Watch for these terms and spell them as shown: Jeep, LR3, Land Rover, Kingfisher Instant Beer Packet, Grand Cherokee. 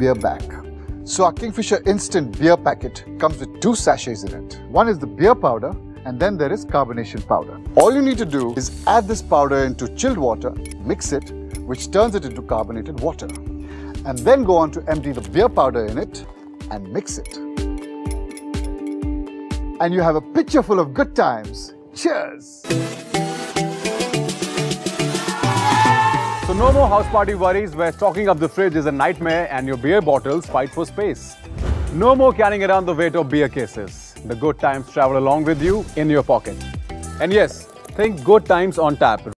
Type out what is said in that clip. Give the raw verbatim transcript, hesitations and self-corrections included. beer bag. So our Kingfisher Instant Beer Packet comes with two sachets in it. One is the beer powder and then there is carbonation powder. All you need to do is add this powder into chilled water, mix it, which turns it into carbonated water. And then go on to empty the beer powder in it and mix it. And you have a pitcher full of good times. Cheers! So no more house party worries where stocking up the fridge is a nightmare and your beer bottles fight for space. No more carrying around the weight of beer cases. The good times travel along with you in your pocket. And yes, think good times on tap.